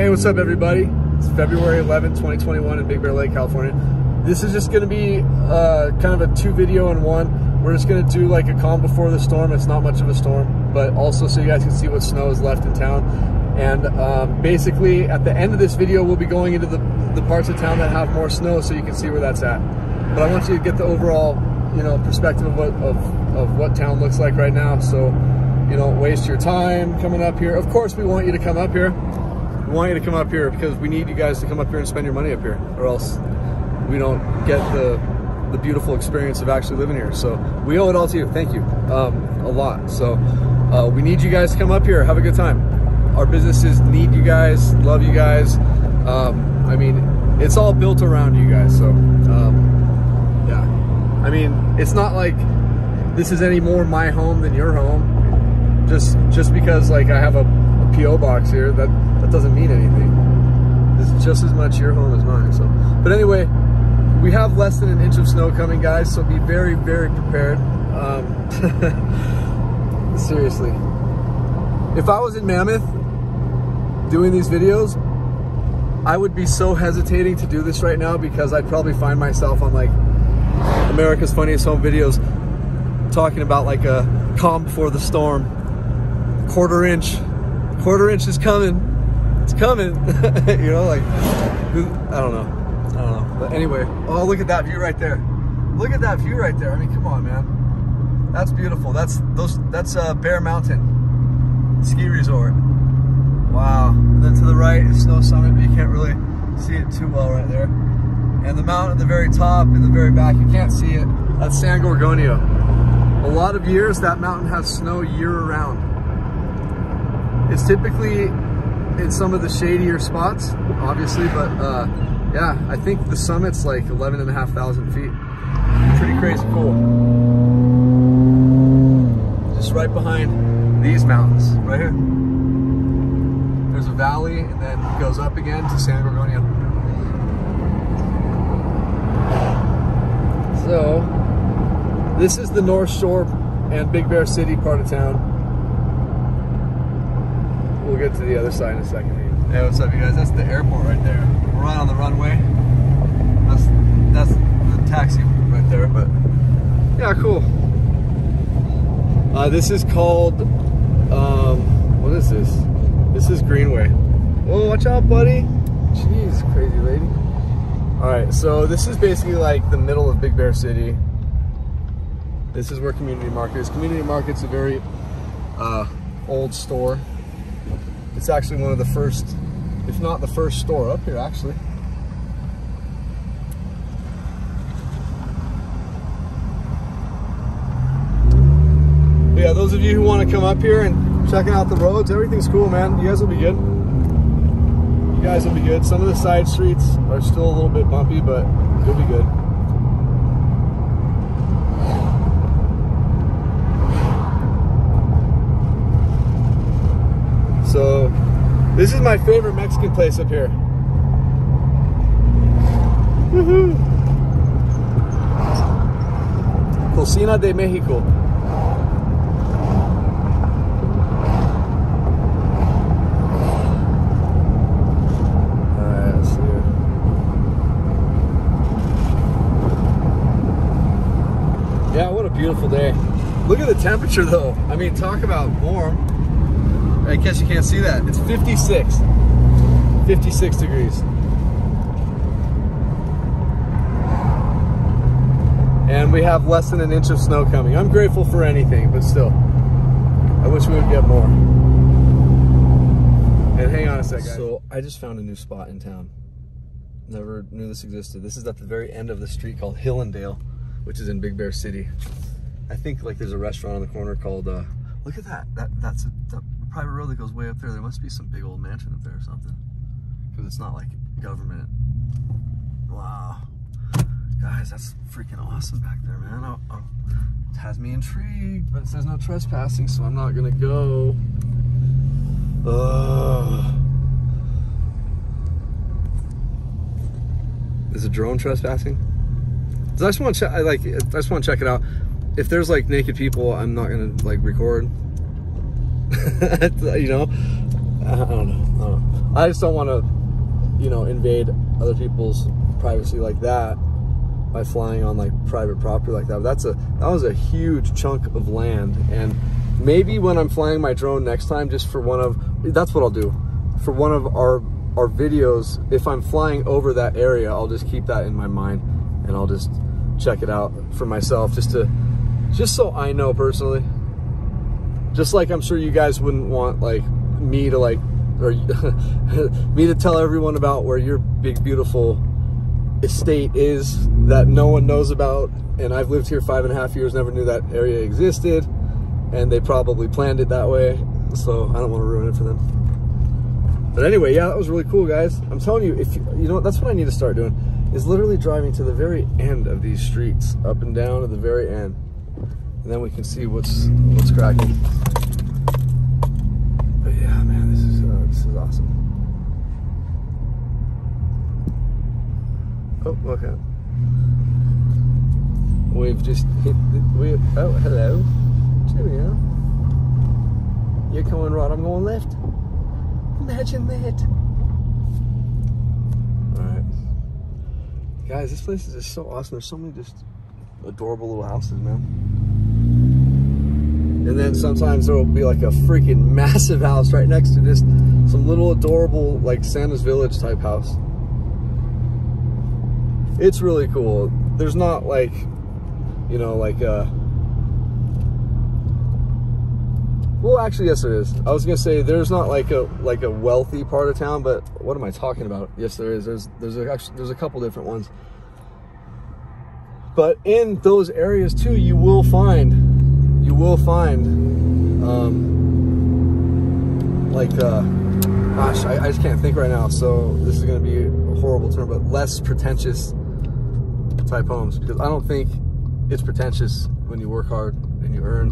Hey, what's up everybody? It's February 11, 2021 in Big Bear Lake, California. This is just gonna be kind of a two video in one. We're just gonna do like a calm before the storm. It's not much of a storm, but also so you guys can see what snow is left in town. And basically at the end of this video, we'll be going into the parts of town that have more snow so you can see where that's at. But I want you to get the overall, you know, perspective of what town looks like right now. So you don't waste your time coming up here. Of course, we want you to come up here. We want you to come up here because we need you guys to come up here and spend your money up here, or else we don't get the beautiful experience of actually living here. So we owe it all to you. Thank you a lot. So we need you guys to come up here, have a good time. Our businesses need you guys, love you guys. I mean, it's all built around you guys. So yeah, I mean, it's not like this is any more my home than your home. Just because like I have a PO box here, that doesn't mean anything. It's just as much your home as mine. So, but anyway, we have less than an inch of snow coming, guys, so be very, very prepared. Seriously, if I was in Mammoth doing these videos, I would be so hesitating to do this right now because I'd probably find myself on like America's Funniest Home Videos talking about like a calm before the storm, quarter inch is coming. It's coming, you know, like, I don't know, but anyway, oh, look at that view right there. Look at that view right there. I mean, come on, man. That's beautiful. That's Bear Mountain Ski Resort. Wow. And then to the right is Snow Summit, but you can't really see it too well right there. And the mountain at the very top in the very back, you can't see it. That's San Gorgonio. A lot of years that mountain has snow year round. It's typically in some of the shadier spots, obviously, but yeah, I think the summit's like 11,500 feet. Pretty crazy cool. Just right behind these mountains, right here. There's a valley and then it goes up again to San Gorgonio. So, this is the North Shore and Big Bear City part of town. We'll get to the other side in a second. Hey, what's up, you guys? That's the airport right there. We're right on the runway. That's the taxi right there, but yeah, cool. This is called, what is this? This is Greenway. Whoa, watch out, buddy. Jeez, crazy lady. All right, so this is basically like the middle of Big Bear City. This is where Community Market is. Community Market's a very old store. It's actually one of the first, if not the first store up here, actually. But yeah, those of you who want to come up here and checking out the roads, everything's cool, man. You guys will be good. You guys will be good. Some of the side streets are still a little bit bumpy, but you'll be good. So, this is my favorite Mexican place up here. Woohoo! Cocina de Mexico. Alright, let's see here. Yeah, what a beautiful day. Look at the temperature though. I mean, talk about warm. I guess you can't see that. It's 56 degrees. And we have less than an inch of snow coming. I'm grateful for anything, but still, I wish we would get more. And hang on a second. So I just found a new spot in town. Never knew this existed. This is at the very end of the street called Hillendale, which is in Big Bear City. I think like there's a restaurant on the corner called, look at that. That's a private road that goes way up there. There must be some big old mansion up there or something, because it's not like government. Wow, guys, that's freaking awesome back there, man. It has me intrigued, but it says no trespassing, so I'm not gonna go. Is a drone trespassing? I just want to check. I just want to check it out. If there's like naked people, I'm not gonna like record. You know, I don't know. I just don't want to, you know, invade other people's privacy like that by flying on like private property like that. That was a huge chunk of land, and maybe when I'm flying my drone next time, just for one of, that's what I'll do. For one of our videos, if I'm flying over that area, I'll just keep that in my mind and I'll just check it out for myself, just so I know personally. Just like I'm sure you guys wouldn't want me to tell everyone about where your big beautiful estate is that no one knows about, and I've lived here 5.5 years, never knew that area existed, and they probably planned it that way, so I don't want to ruin it for them. But anyway, yeah, that was really cool, guys. I'm telling you, if you know, that's what I need to start doing, is literally driving to the very end of these streets, up and down to the very end, and then we can see what's cracking. But yeah, man, this is awesome. Oh, okay. We've just hit oh, hello. Cheerio. You're going right, I'm going left. Imagine that. Alright. Guys, this place is just so awesome. There's so many just adorable little houses, man. And then sometimes there will be like a freaking massive house right next to just some little adorable like Santa's Village type house. It's really cool. There's not like, you know, like well, actually, yes, there is. I was gonna say there's not like a wealthy part of town, but what am I talking about? Yes, there is. There's actually a couple different ones. But in those areas too, you will find gosh, I just can't think right now. So this is gonna be a horrible term, but less pretentious type homes, because I don't think it's pretentious when you work hard and you earn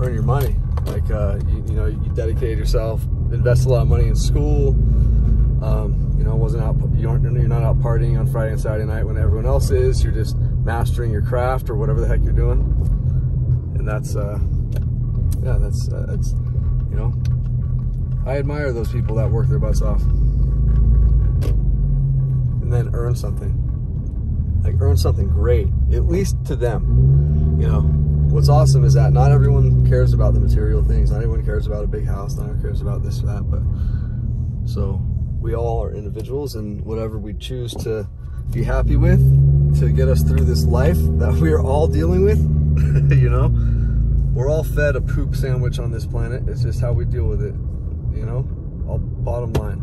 your money. Like you know, you dedicate yourself, invest a lot of money in school. You know, you're not out partying on Friday and Saturday night when everyone else is. You're just mastering your craft or whatever the heck you're doing, and that's yeah, that's you know, I admire those people that work their butts off and then earn something. Like, earn something great, at least to them. You know, what's awesome is that not everyone cares about the material things. Not everyone cares about a big house. Not everyone cares about this or that. But so we all are individuals, and whatever we choose to be happy with to get us through this life that we are all dealing with, you know, we're all fed a poop sandwich on this planet. It's just how we deal with it, you know, all bottom line.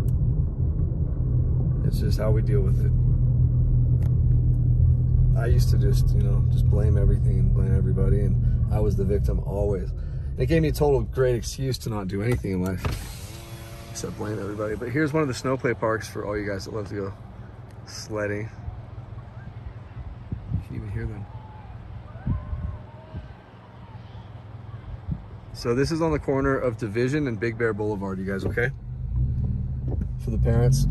It's just how we deal with it. I used to just, you know, just blame everything and blame everybody, and I was the victim always. And it gave me a total great excuse to not do anything in life except blame everybody. But here's one of the snow play parks for all you guys that love to go sledding. You can even hear them. So this is on the corner of Division and Big Bear Boulevard, you guys, okay? For the parents.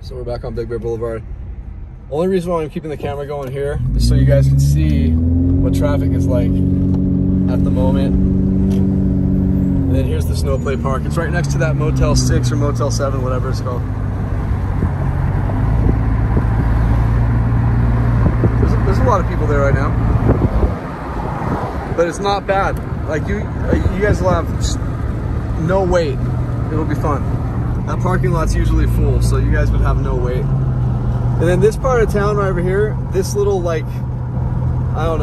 So we're back on Big Bear Boulevard. Only reason why I'm keeping the camera going here is so you guys can see what traffic is like at the moment. And then here's the Snowplay Park. It's right next to that Motel 6 or Motel 7, whatever it's called. There's a lot of people there right now. But it's not bad. Like, you guys will have no wait. It'll be fun. That parking lot's usually full, so you guys would have no wait. And then this part of town right over here, this little, like, I don't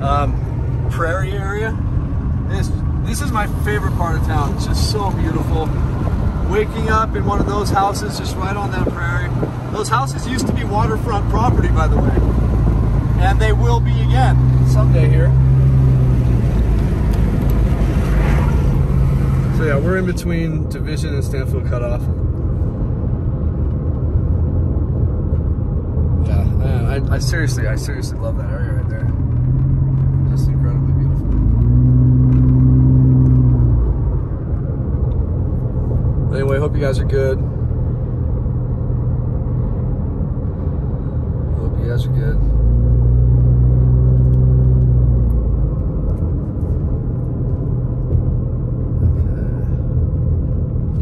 know, prairie area. This is my favorite part of town. It's just so beautiful. Waking up in one of those houses just right on that prairie. Those houses used to be waterfront property, by the way. And they will be again someday here. So yeah, we're in between Division and Stanfield Cutoff. Yeah, man, I seriously love that area right there. Just incredibly beautiful. But Anyway, hope you guys are good. Hope you guys are good.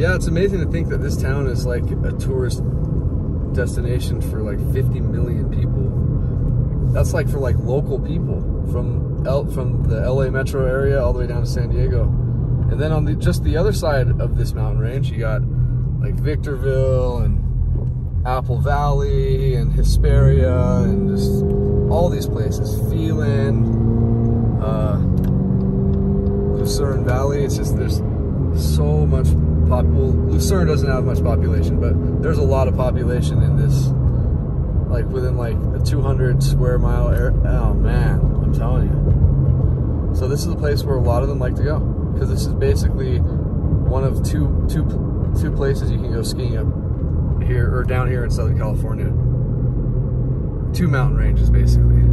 Yeah, it's amazing to think that this town is like a tourist destination for like 50 million people. That's like for like local people from the LA metro area all the way down to San Diego. And then on just the other side of this mountain range, you got like Victorville and Apple Valley and Hesperia and just all these places. Phelan, Lucerne Valley. It's just, there's so much. Well, Lucerne doesn't have much population, but there's a lot of population in this, like within like a 200 square mile area. Oh man, I'm telling you. So this is a place where a lot of them like to go, because this is basically one of two places you can go skiing up here or down here in Southern California. Two mountain ranges basically.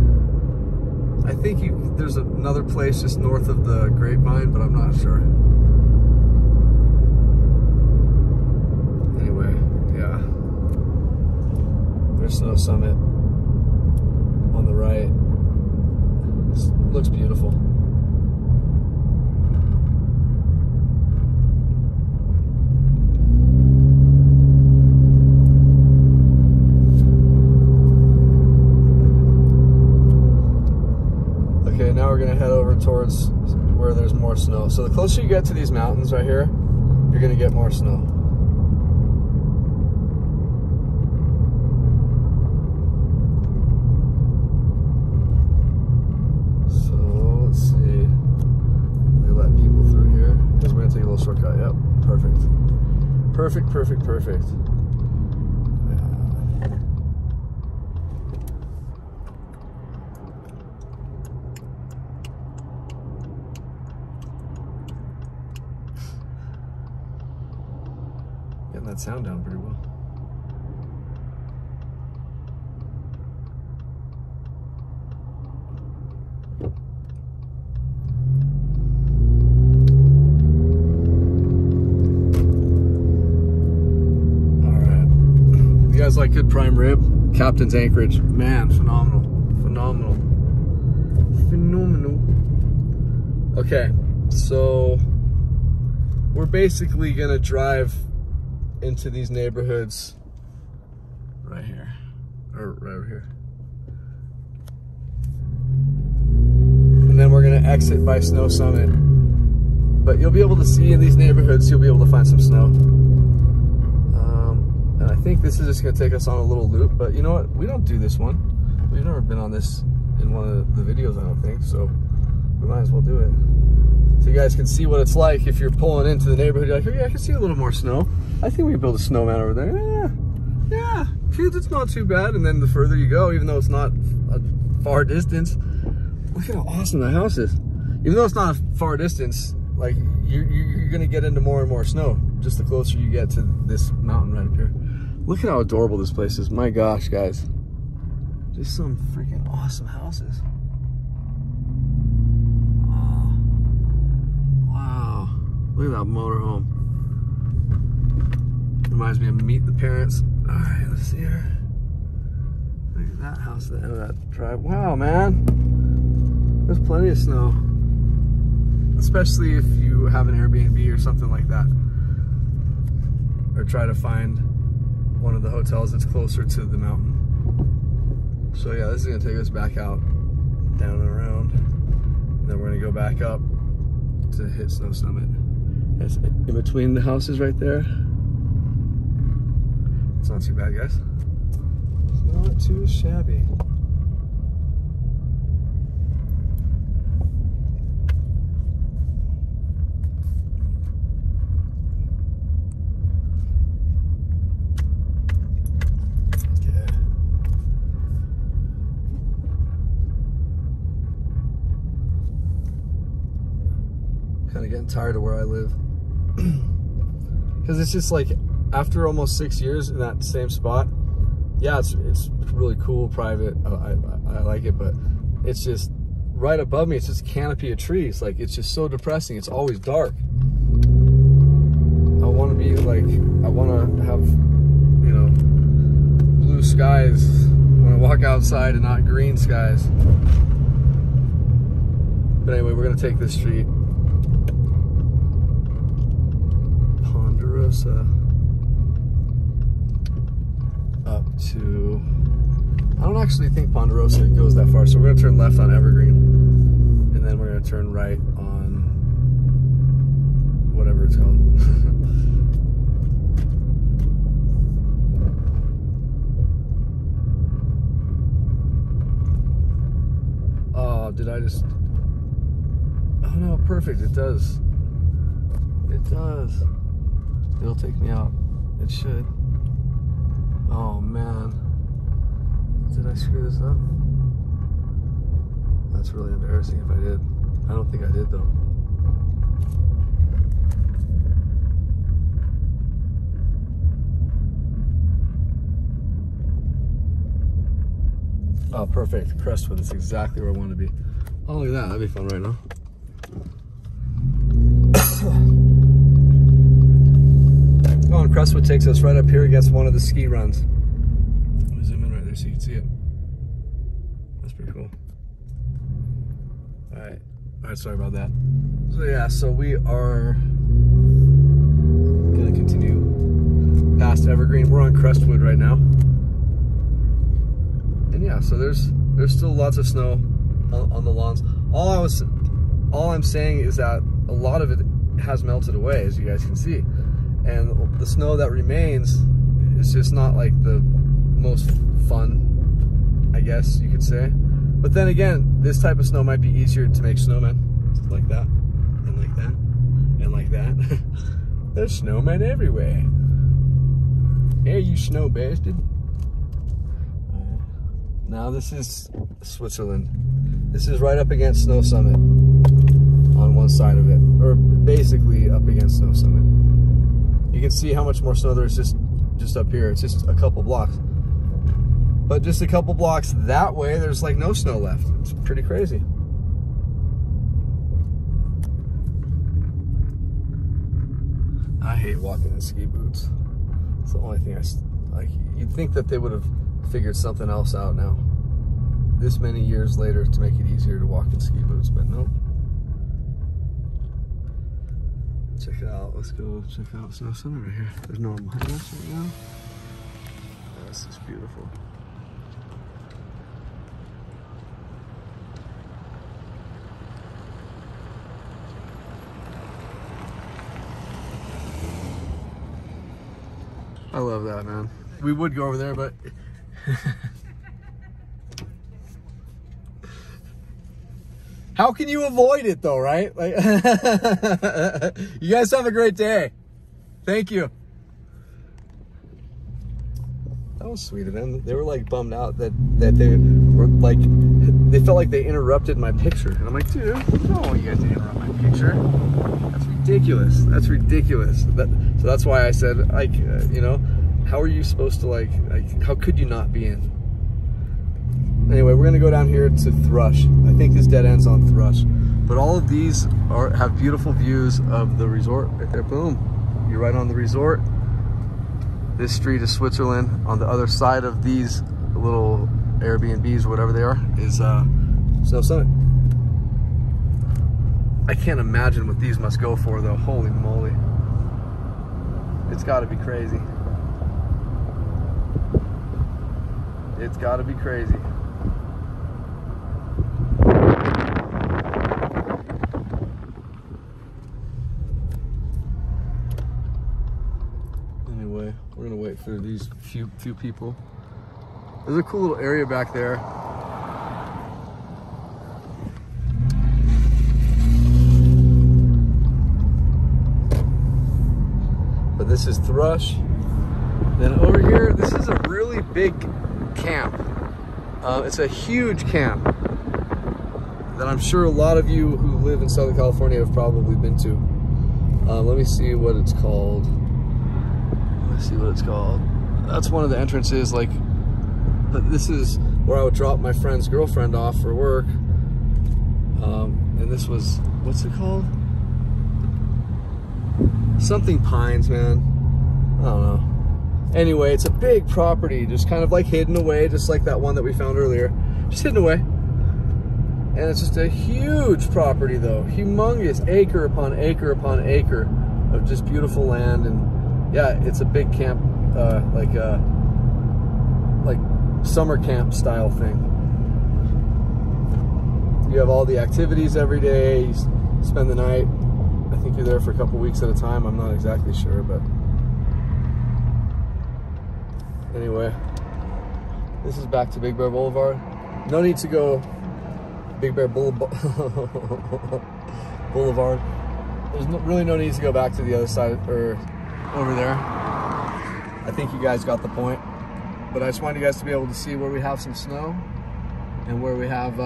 I think there's another place just north of the Grapevine, but I'm not sure. Snow Summit on the right. It looks beautiful. Okay, now we're gonna head over towards where there's more snow. So the closer you get to these mountains right here, you're gonna get more snow. Shortcut, yep, perfect. Perfect, perfect, perfect. Yeah. Getting that sound down pretty well. Like good prime rib, Captain's Anchorage, man, phenomenal, phenomenal, phenomenal. Okay, so we're basically gonna drive into these neighborhoods right here, or right over here, and then we're gonna exit by Snow Summit. But you'll be able to see in these neighborhoods, you'll be able to find some snow. And I think this is just gonna take us on a little loop, but you know what? We don't do this one. We've never been on this in one of the videos, I don't think, so we might as well do it. So you guys can see what it's like if you're pulling into the neighborhood. You're like, oh yeah, I can see a little more snow. I think we can build a snowman over there. Yeah, it's not too bad. And then the further you go, even though it's not a far distance, look at how awesome the house is. Even though it's not a far distance, like you're gonna get into more and more snow just the closer you get to this mountain right up here. Look at how adorable this place is. My gosh, guys. Just some freaking awesome houses. Oh, wow. Look at that motorhome. Reminds me of Meet the Parents. All right, let's see here. Look at that house at the end of that drive. Wow, man. There's plenty of snow. Especially if you have an Airbnb or something like that. Or try to find one of the hotels that's closer to the mountain. So yeah, this is gonna take us back out, down and around. And then we're gonna go back up to hit Snow Summit. It's in between the houses right there. It's not too bad, guys. It's not too shabby. Getting tired of where I live, because it's just like after almost 6 years in that same spot. Yeah, it's really cool, private. I like it, but it's just right above me. It's just a canopy of trees. Like, it's just so depressing. It's always dark. I want to be like, I want to have, you know, blue skies when I walk outside and not green skies. But anyway, we're going to take this street. Ponderosa. Up to... I don't actually think Ponderosa goes that far, so we're going to turn left on Evergreen. And then we're going to turn right on... whatever it's called. Oh, did I just... Oh no, perfect, it does. It does. It'll take me out. It should. Oh man. Did I screw this up? That's really embarrassing if I did. I don't think I did though. Oh, perfect. Crestwood. That's exactly where I want to be. Oh, look at that. That'd be fun right now. Oh, and Crestwood takes us right up here against one of the ski runs. Let me zoom in right there so you can see it. That's pretty cool. All right. All right, sorry about that. So, yeah, so we are going to continue past Evergreen. We're on Crestwood right now. And yeah, so there's still lots of snow on the lawns. All I'm saying is that a lot of it has melted away, as you guys can see, and the snow that remains is just not like the most fun, I guess you could say. But then again, this type of snow might be easier to make snowmen, like that, and like that, and like that. There's snowmen everywhere. Hey, you snow bastard. Now this is Switzerland. This is right up against Snow Summit on one side of it, or basically up against Snow Summit. You can see how much more snow there is just up here. It's just a couple blocks. But just a couple blocks that way, there's like no snow left. It's pretty crazy. I hate walking in ski boots. It's the only thing I like. You'd think that they would have figured something else out now, this many years later, to make it easier to walk in ski boots, but nope. Check it out. Let's go check out Snow Summit right here. There's no one behind us right now. Oh, this is beautiful. I love that, man. We would go over there, but how can you avoid it though, right? Like you guys have a great day. Thank you. That was sweet of them. They were like bummed out that they were like, they felt like they interrupted my picture. And I'm like, dude, I don't want you guys to interrupt my picture. That's ridiculous. That's ridiculous. So that's why I said, like, you know, how are you supposed to like, how could you not be in? Anyway, we're gonna go down here to Thrush. I think this dead end's on Thrush. But all of these have beautiful views of the resort right there, boom. You're right on the resort. This street is Switzerland. On the other side of these little Airbnbs, whatever they are, is Snow Summit. I can't imagine what these must go for though, holy moly. It's gotta be crazy. It's got to be crazy. Anyway, we're gonna wait for these few people. There's a cool little area back there. But this is Thrush. Then over here, this is a really big camp. It's a huge camp that I'm sure a lot of you who live in Southern California have probably been to. Let me see what it's called. Let's see what it's called. That's one of the entrances. Like, this is where I would drop my friend's girlfriend off for work. And this was, what's it called? something Pines, man. I don't know. Anyway, it's a big property, just kind of like hidden away, just like that one that we found earlier. Just hidden away. And it's just a huge property though, humongous, acre upon acre upon acre of just beautiful land. And yeah, it's a big camp, like summer camp style thing. You have all the activities every day, you spend the night. I think you're there for a couple weeks at a time, I'm not exactly sure, but anyway, this is back to Big Bear Boulevard. No need to go Big Bear Boulevard. There's really no need to go back to the other side or over there. I think you guys got the point. But I just wanted you guys to be able to see where we have some snow and where we have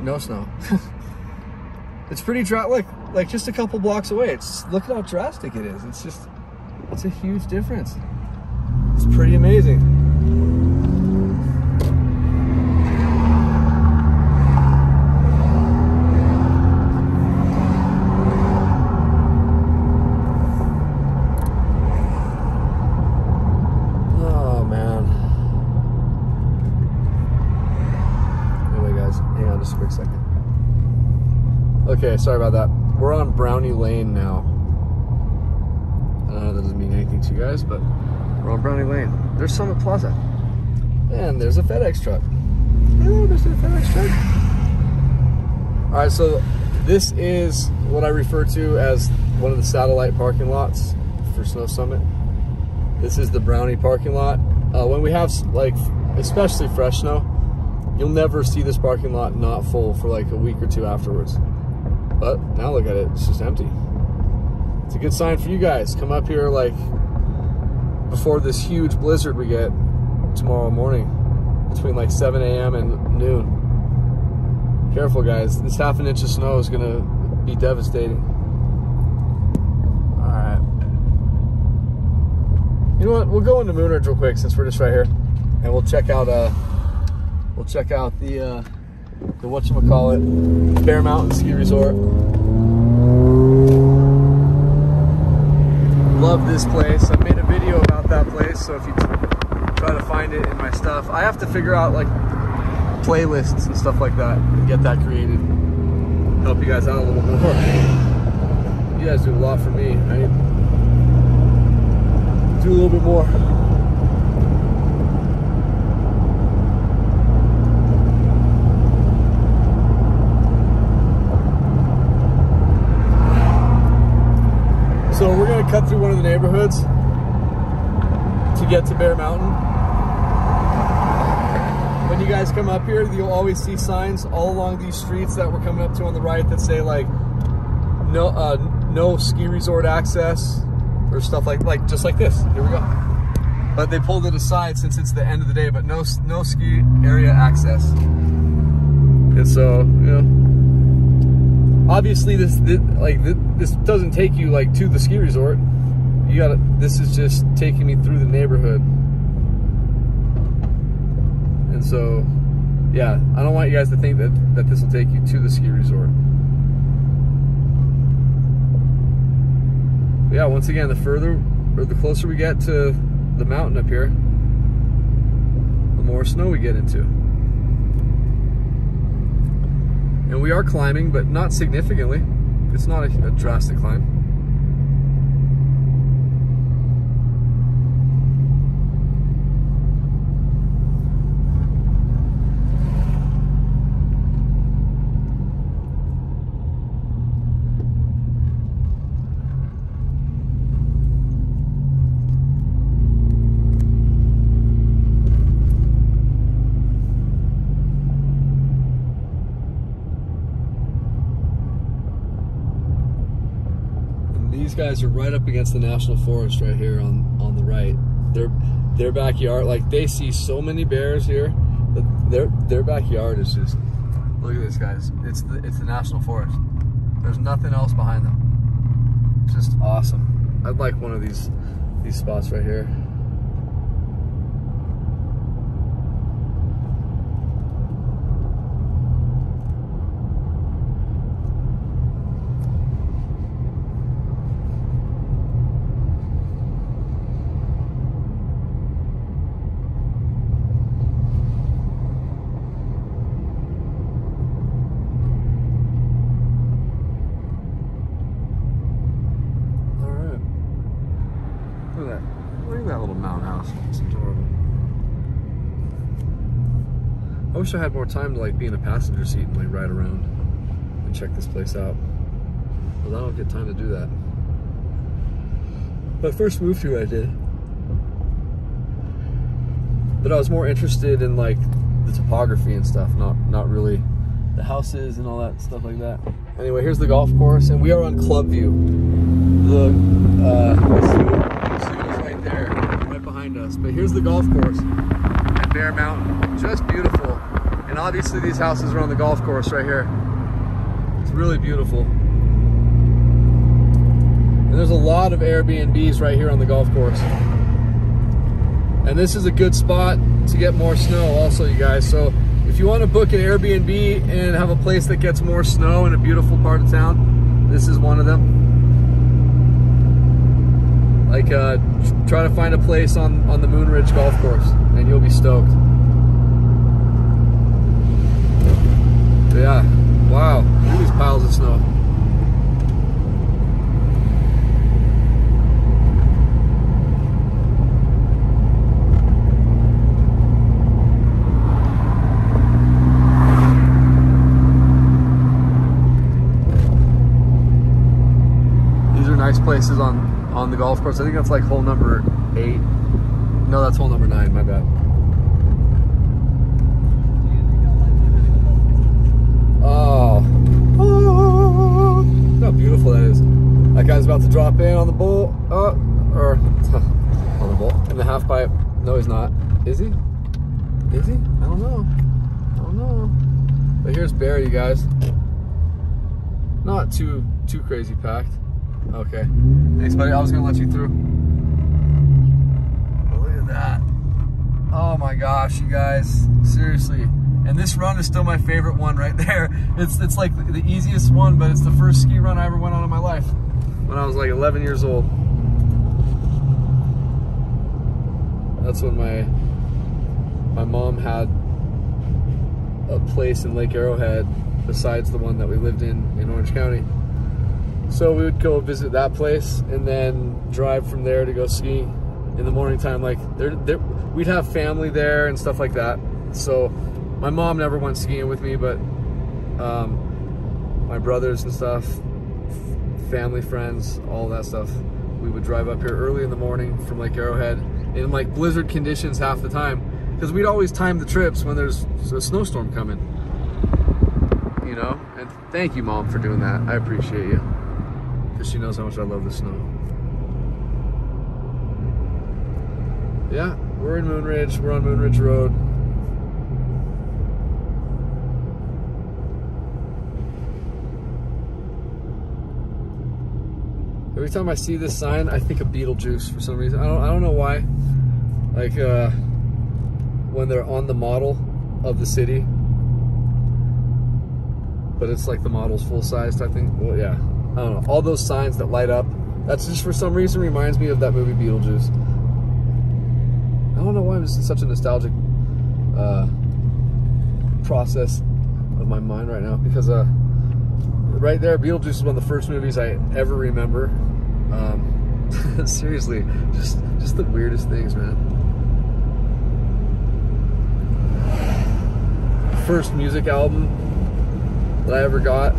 no snow. It's pretty dry. Look, like just a couple blocks away. It's look at how drastic it is. It's just, it's a huge difference. It's pretty amazing. Okay, sorry about that. We're on Brownie Lane now. I know that doesn't mean anything to you guys, but we're on Brownie Lane. There's Summit Plaza. And there's a FedEx truck. Oh, there's a FedEx truck. All right, so this is what I refer to as one of the satellite parking lots for Snow Summit. This is the Brownie parking lot. When we have, like, especially fresh snow, you'll never see this parking lot not full for like a week or two afterwards. But now look at it, it's just empty. It's a good sign for you guys. Come up here like before this huge blizzard we get tomorrow morning between like 7 a.m. and noon. Careful guys, this half an inch of snow is gonna be devastating. All right. You know what, we'll go into Moonridge real quick since we're just right here. And we'll check out the whatchamacallit, Bear Mountain Ski Resort. Love this place. I made a video about that place, so if you try to find it in my stuff, I have to figure out like playlists and stuff like that and get that created. Help you guys out a little bit more. You guys do a lot for me. I need to do a little bit more. So we're gonna cut through one of the neighborhoods to get to Bear Mountain. When you guys come up here, you'll always see signs all along these streets that we're coming up to on the right that say like no ski resort access or stuff like just like this. Here we go. But they pulled it aside since it's the end of the day. But no ski area access. And so you know. Obviously, this doesn't take you like to the ski resort. You gotta. This is just taking me through the neighborhood, and so yeah, I don't want you guys to think that this will take you to the ski resort. But yeah, once again, the further or the closer we get to the mountain up here, the more snow we get into. And we are climbing, but not significantly. It's not a drastic climb. These guys are right up against the National Forest right here on the right. Their backyard, like they see so many bears here, but their backyard is just, look at this guys, it's the National Forest. There's nothing else behind them. It's just awesome. I'd like one of these spots right here. Look at that. Look at that little mountain house. It's adorable. I wish I had more time to like be in a passenger seat and like ride around and check this place out. But I don't get time to do that. When I first moved here, I did. But I was more interested in like the topography and stuff, not really the houses and all that stuff like that. Anyway, here's the golf course, and we are on Club View. The zoo is right there, right behind us. But here's the golf course at Bear Mountain. Just beautiful. And obviously these houses are on the golf course right here. It's really beautiful. And there's a lot of Airbnbs right here on the golf course. And this is a good spot to get more snow also, you guys. So if you want to book an Airbnb and have a place that gets more snow in a beautiful part of town, this is one of them. Like, try to find a place on the Moonridge Golf Course, and you'll be stoked. But yeah, wow, look at these piles of snow. Nice places on the golf course. I think that's like hole number 8. No, that's hole number 9, my bad. Oh, look how beautiful that is. That guy's about to drop in on the bowl, on the bowl, in the half pipe. No, he's not. Is he? Is he? I don't know. I don't know. But here's Bear, you guys. Not too crazy packed. Okay. Thanks, buddy. I was going to let you through. Oh, look at that. Oh, my gosh, you guys. Seriously. And this run is still my favorite one right there. It's like the easiest one, but it's the first ski run I ever went on in my life when I was like 11 years old. That's when my mom had a place in Lake Arrowhead besides the one that we lived in Orange County. So we would go visit that place and then drive from there to go ski in the morning time. Like we'd have family there and stuff like that. So my mom never went skiing with me, but my brothers and stuff, family, friends, all that stuff. We would drive up here early in the morning from Lake Arrowhead in like blizzard conditions half the time, because we'd always time the trips when there's a snowstorm coming, you know? And thank you, Mom, for doing that. I appreciate you. Because she knows how much I love the snow. Yeah, we're in Moonridge. We're on Moonridge Road. Every time I see this sign, I think of Beetlejuice for some reason. I don't know why. Like when they're on the model of the city, but it's like the model's full-sized, I think. Well, yeah. I don't know, all those signs that light up, that's just for some reason reminds me of that movie Beetlejuice. I don't know why this is such a nostalgic process of my mind right now, because right there, Beetlejuice is one of the first movies I ever remember. Seriously, just the weirdest things, man. First music album that I ever got,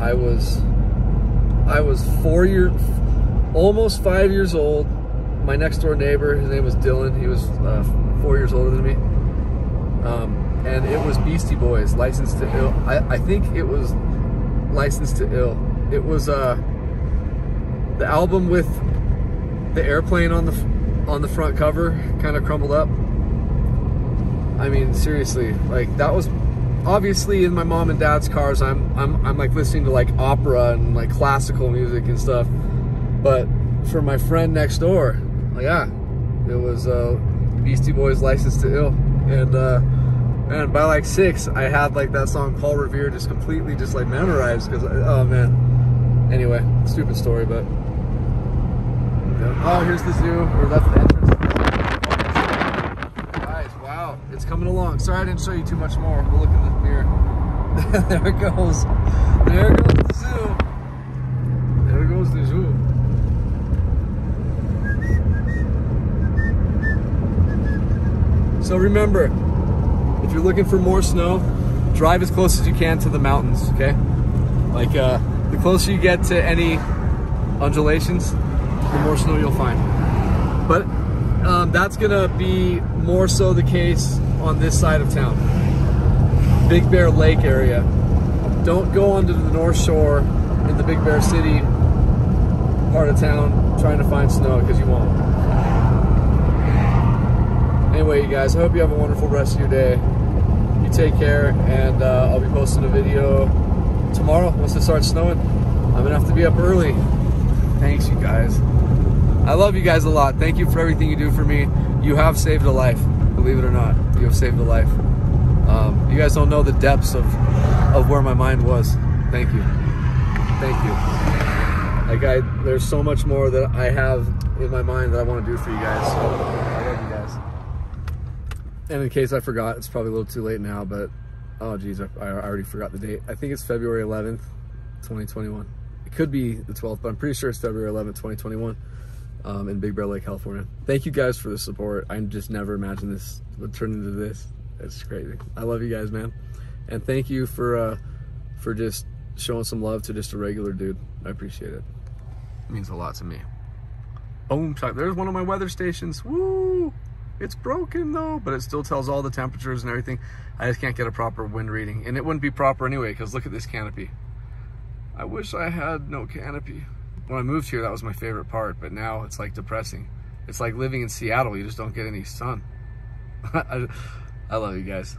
I was almost 5 years old. My next door neighbor, his name was Dylan. He was 4 years older than me. And it was Beastie Boys, Licensed to Ill. I think it was Licensed to Ill. It was the album with the airplane on the front cover, kind of crumbled up. I mean, seriously, like that was. Obviously in my mom and dad's cars I'm like listening to like opera and like classical music and stuff, but for my friend next door, like, yeah, it was Beastie Boys Licensed to Ill. And and by like 6 I had like that song Paul Revere just completely just like memorized, because oh man, anyway, stupid story, but yeah. Oh, here's the zoo, or that's the entrance. It's coming along. Sorry I didn't show you too much more. We'll look in the mirror. There it goes. There goes the zoo. There goes the zoo. So remember, if you're looking for more snow, drive as close as you can to the mountains, okay? Like the closer you get to any undulations, the more snow you'll find. But that's gonna be more so the case on this side of town. Big Bear Lake area. Don't go onto the North Shore in the Big Bear City part of town trying to find snow, because you won't. Anyway, you guys, I hope you have a wonderful rest of your day. You take care, and I'll be posting a video tomorrow once it starts snowing. I'm gonna have to be up early. Thanks, you guys. I love you guys a lot. Thank you for everything you do for me. You have saved a life, believe it or not. You have saved a life. You guys don't know the depths of where my mind was. Thank you. Thank you. Like, there's so much more that I have in my mind that I want to do for you guys. So I love you guys. And in case I forgot, it's probably a little too late now, but oh geez, I already forgot the date. I think it's February 11th, 2021. It could be the 12th, but I'm pretty sure it's February 11th, 2021. In Big Bear Lake, California. Thank you guys for the support. I just never imagined this would turn into this. It's crazy. I love you guys, man. And thank you for just showing some love to just a regular dude. I appreciate it. It means a lot to me. Boom, shot. There's one of my weather stations. Woo! It's broken though, but it still tells all the temperatures and everything. I just can't get a proper wind reading. And it wouldn't be proper anyway, because look at this canopy. I wish I had no canopy. When I moved here, that was my favorite part, but now it's like depressing. It's like living in Seattle. You just don't get any sun. I love you guys.